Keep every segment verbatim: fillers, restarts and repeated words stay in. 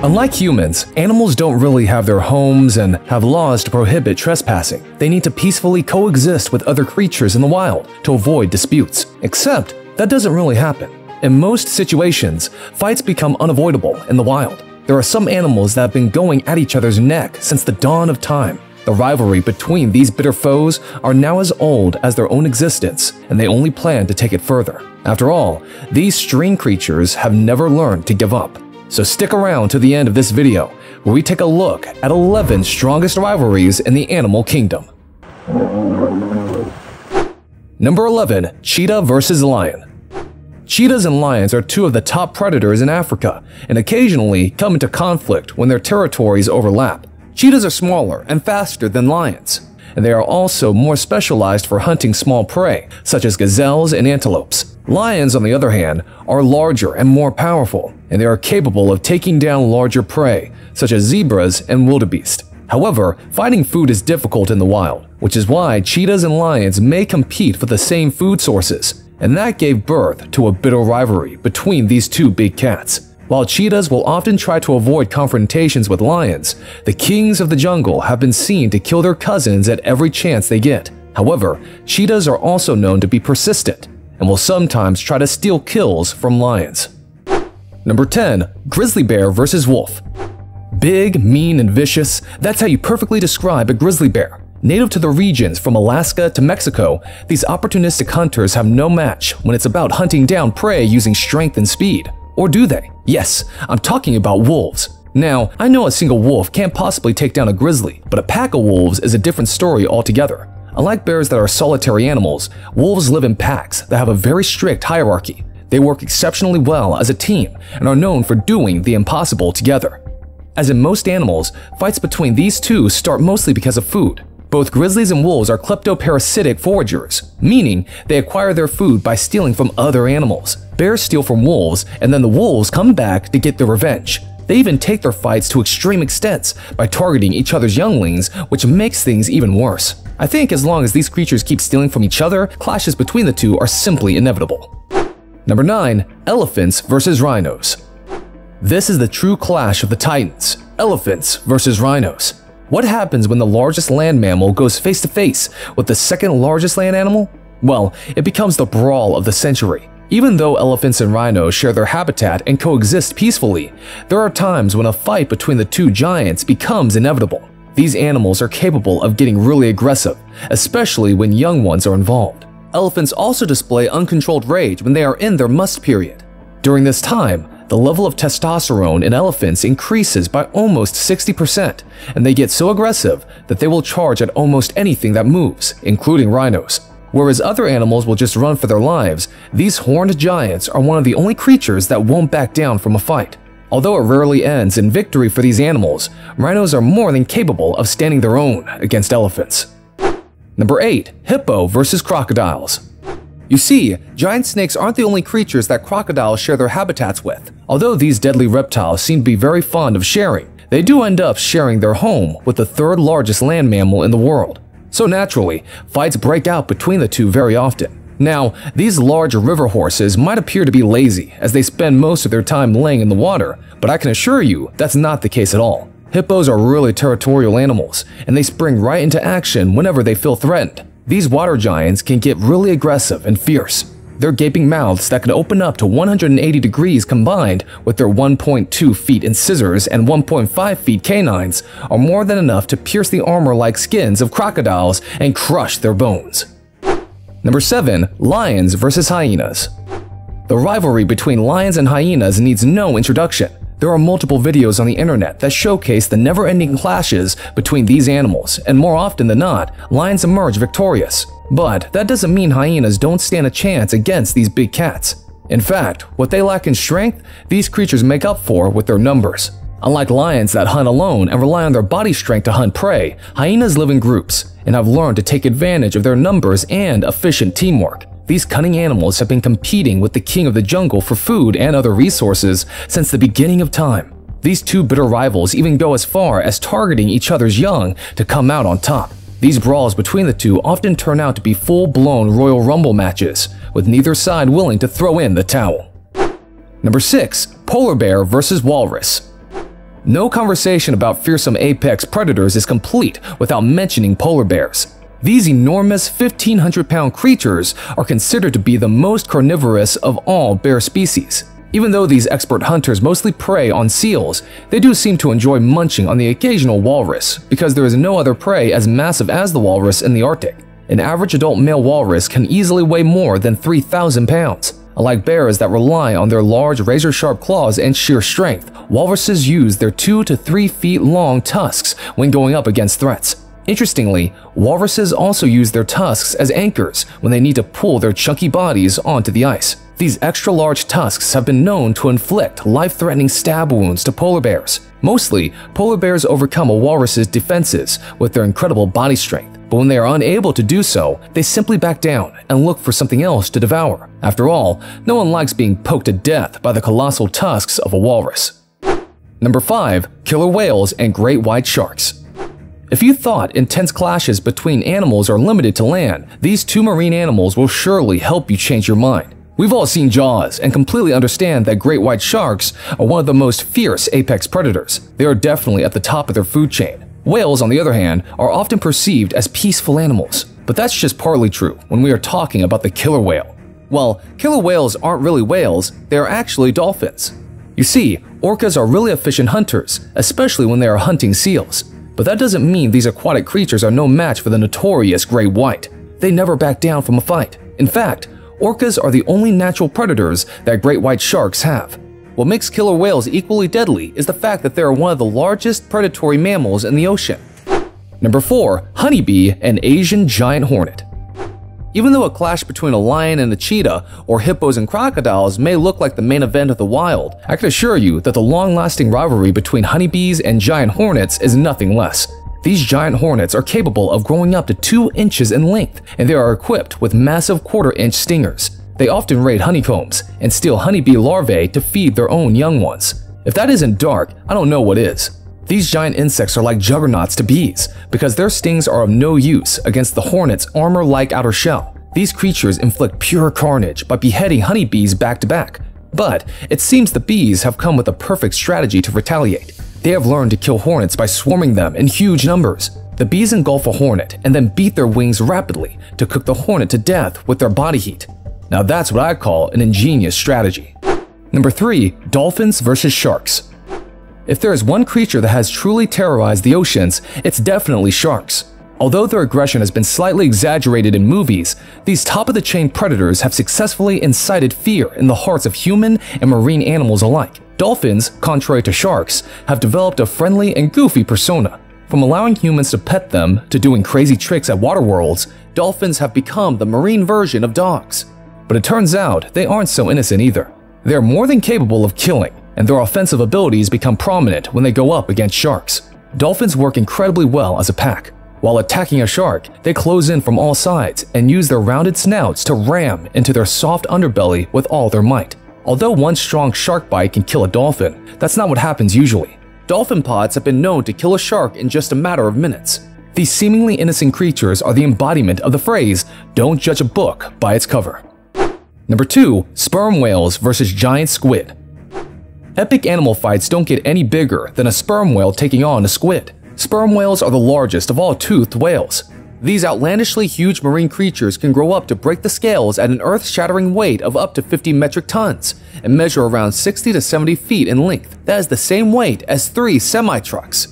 Unlike humans, animals don't really have their homes and have laws to prohibit trespassing. They need to peacefully coexist with other creatures in the wild to avoid disputes. Except, that doesn't really happen. In most situations, fights become unavoidable in the wild. There are some animals that have been going at each other's neck since the dawn of time. The rivalry between these bitter foes are now as old as their own existence, and they only plan to take it further. After all, these string creatures have never learned to give up. So stick around to the end of this video, where we take a look at eleven strongest rivalries in the animal kingdom. Number eleven. Cheetah versus Lion. Cheetahs and lions are two of the top predators in Africa, and occasionally come into conflict when their territories overlap. Cheetahs are smaller and faster than lions, and they are also more specialized for hunting small prey, such as gazelles and antelopes. Lions, on the other hand, are larger and more powerful, and they are capable of taking down larger prey, such as zebras and wildebeest. However, finding food is difficult in the wild, which is why cheetahs and lions may compete for the same food sources, and that gave birth to a bitter rivalry between these two big cats. While cheetahs will often try to avoid confrontations with lions, the kings of the jungle have been seen to kill their cousins at every chance they get. However, cheetahs are also known to be persistent, and will sometimes try to steal kills from lions. Number ten. Grizzly bear versus wolf. Big, mean, and vicious, that's how you perfectly describe a grizzly bear. Native to the regions from Alaska to Mexico, these opportunistic hunters have no match when it's about hunting down prey using strength and speed. Or do they? Yes, I'm talking about wolves. Now, I know a single wolf can't possibly take down a grizzly, but a pack of wolves is a different story altogether. Unlike bears that are solitary animals, wolves live in packs that have a very strict hierarchy. They work exceptionally well as a team and are known for doing the impossible together. As in most animals, fights between these two start mostly because of food. Both grizzlies and wolves are kleptoparasitic foragers, meaning they acquire their food by stealing from other animals. Bears steal from wolves, and then the wolves come back to get their revenge. They even take their fights to extreme extents by targeting each other's younglings, which makes things even worse. I think as long as these creatures keep stealing from each other, clashes between the two are simply inevitable. Number nine. Elephants versus rhinos. This is the true clash of the titans, elephants versus rhinos. What happens when the largest land mammal goes face to face with the second largest land animal? Well, it becomes the brawl of the century. Even though elephants and rhinos share their habitat and coexist peacefully, there are times when a fight between the two giants becomes inevitable. These animals are capable of getting really aggressive, especially when young ones are involved. Elephants also display uncontrolled rage when they are in their must period. During this time, the level of testosterone in elephants increases by almost sixty percent, and they get so aggressive that they will charge at almost anything that moves, including rhinos. Whereas other animals will just run for their lives, these horned giants are one of the only creatures that won't back down from a fight. Although it rarely ends in victory for these animals, rhinos are more than capable of standing their own against elephants. Number eight. Hippo versus crocodiles. You see, giant snakes aren't the only creatures that crocodiles share their habitats with. Although these deadly reptiles seem to be very fond of sharing, they do end up sharing their home with the third largest land mammal in the world. So naturally, fights break out between the two very often. Now, these large river horses might appear to be lazy as they spend most of their time laying in the water, but I can assure you that's not the case at all. Hippos are really territorial animals, and they spring right into action whenever they feel threatened. These water giants can get really aggressive and fierce. Their gaping mouths that can open up to one hundred eighty degrees combined with their one point two feet incisors and one point five feet canines are more than enough to pierce the armor-like skins of crocodiles and crush their bones. Number seven. Lions versus hyenas. The rivalry between lions and hyenas needs no introduction. There are multiple videos on the internet that showcase the never-ending clashes between these animals, and more often than not, lions emerge victorious. But that doesn't mean hyenas don't stand a chance against these big cats. In fact, what they lack in strength, these creatures make up for with their numbers. Unlike lions that hunt alone and rely on their body strength to hunt prey, hyenas live in groups and have learned to take advantage of their numbers and efficient teamwork. These cunning animals have been competing with the king of the jungle for food and other resources since the beginning of time. These two bitter rivals even go as far as targeting each other's young to come out on top. These brawls between the two often turn out to be full-blown Royal Rumble matches, with neither side willing to throw in the towel. Number six. Polar bear versus walrus. No conversation about fearsome apex predators is complete without mentioning polar bears. These enormous fifteen hundred pound creatures are considered to be the most carnivorous of all bear species. Even though these expert hunters mostly prey on seals, they do seem to enjoy munching on the occasional walrus, because there is no other prey as massive as the walrus in the Arctic. An average adult male walrus can easily weigh more than three thousand pounds. Unlike bears that rely on their large razor-sharp claws and sheer strength, walruses use their two to three feet long tusks when going up against threats. Interestingly, walruses also use their tusks as anchors when they need to pull their chunky bodies onto the ice. These extra-large tusks have been known to inflict life-threatening stab wounds to polar bears. Mostly, polar bears overcome a walrus's defenses with their incredible body strength. But when they are unable to do so, they simply back down and look for something else to devour. After all, no one likes being poked to death by the colossal tusks of a walrus. Number five. Killer whales and great white sharks. If you thought intense clashes between animals are limited to land, these two marine animals will surely help you change your mind. We've all seen Jaws and completely understand that great white sharks are one of the most fierce apex predators. They are definitely at the top of their food chain. Whales, on the other hand, are often perceived as peaceful animals. But that's just partly true when we are talking about the killer whale. Well, killer whales aren't really whales, they are actually dolphins. You see, orcas are really efficient hunters, especially when they are hunting seals. But that doesn't mean these aquatic creatures are no match for the notorious great white. They never back down from a fight. In fact, orcas are the only natural predators that great white sharks have. What makes killer whales equally deadly is the fact that they are one of the largest predatory mammals in the ocean. Number four. Honeybee and Asian giant hornet. Even though a clash between a lion and a cheetah or hippos and crocodiles may look like the main event of the wild, I can assure you that the long-lasting rivalry between honeybees and giant hornets is nothing less. These giant hornets are capable of growing up to two inches in length, and they are equipped with massive quarter-inch stingers. They often raid honeycombs and steal honeybee larvae to feed their own young ones. If that isn't dark, I don't know what is. These giant insects are like juggernauts to bees because their stings are of no use against the hornet's armor-like outer shell. These creatures inflict pure carnage by beheading honeybees back-to-back. But it seems the bees have come with a perfect strategy to retaliate. They have learned to kill hornets by swarming them in huge numbers. The bees engulf a hornet and then beat their wings rapidly to cook the hornet to death with their body heat. Now that's what I call an ingenious strategy. Number three. Dolphins versus sharks. If there is one creature that has truly terrorized the oceans, it's definitely sharks. Although their aggression has been slightly exaggerated in movies, these top-of-the-chain predators have successfully incited fear in the hearts of human and marine animals alike. Dolphins, contrary to sharks, have developed a friendly and goofy persona. From allowing humans to pet them to doing crazy tricks at water worlds, dolphins have become the marine version of dogs. But it turns out they aren't so innocent either. They are more than capable of killing, and their offensive abilities become prominent when they go up against sharks. Dolphins work incredibly well as a pack. While attacking a shark, they close in from all sides and use their rounded snouts to ram into their soft underbelly with all their might. Although one strong shark bite can kill a dolphin, that's not what happens usually. Dolphin pods have been known to kill a shark in just a matter of minutes. These seemingly innocent creatures are the embodiment of the phrase, "Don't judge a book by its cover." Number two. Sperm whales versus giant squid. Epic animal fights don't get any bigger than a sperm whale taking on a squid. Sperm whales are the largest of all toothed whales. These outlandishly huge marine creatures can grow up to break the scales at an earth-shattering weight of up to fifty metric tons and measure around sixty to seventy feet in length. That is the same weight as three semi-trucks.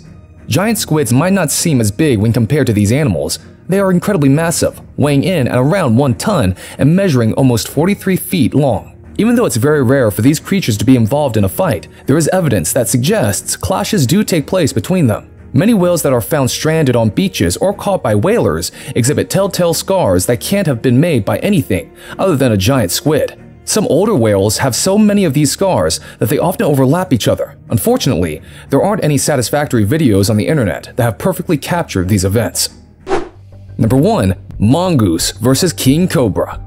Giant squids might not seem as big when compared to these animals. They are incredibly massive, weighing in at around one ton and measuring almost forty-three feet long. Even though it's very rare for these creatures to be involved in a fight, there is evidence that suggests clashes do take place between them. Many whales that are found stranded on beaches or caught by whalers exhibit telltale scars that can't have been made by anything other than a giant squid. Some older whales have so many of these scars that they often overlap each other. Unfortunately, there aren't any satisfactory videos on the internet that have perfectly captured these events. Number one. Mongoose versus king cobra.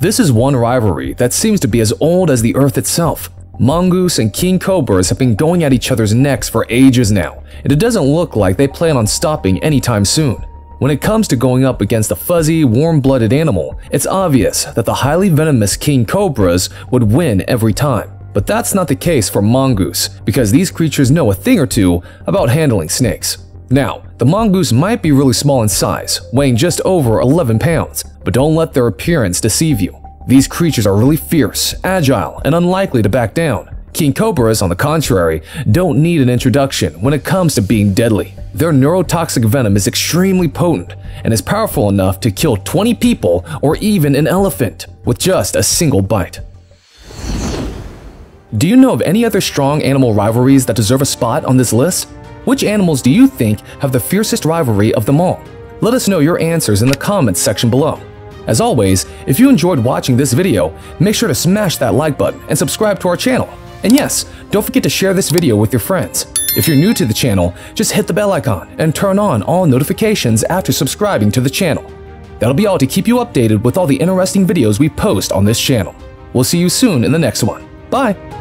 This is one rivalry that seems to be as old as the earth itself. Mongoose and king cobras have been going at each other's necks for ages now, and it doesn't look like they plan on stopping anytime soon. When it comes to going up against a fuzzy, warm-blooded animal, it's obvious that the highly venomous king cobras would win every time. But that's not the case for mongoose, because these creatures know a thing or two about handling snakes. Now, the mongoose might be really small in size, weighing just over eleven pounds, but don't let their appearance deceive you. These creatures are really fierce, agile, and unlikely to back down. King cobras, on the contrary, don't need an introduction when it comes to being deadly. Their neurotoxic venom is extremely potent and is powerful enough to kill twenty people or even an elephant with just a single bite. Do you know of any other strong animal rivalries that deserve a spot on this list? Which animals do you think have the fiercest rivalry of them all? Let us know your answers in the comments section below. As always, if you enjoyed watching this video, make sure to smash that like button and subscribe to our channel. And yes, don't forget to share this video with your friends. If you're new to the channel, just hit the bell icon and turn on all notifications after subscribing to the channel. That'll be all to keep you updated with all the interesting videos we post on this channel. We'll see you soon in the next one. Bye!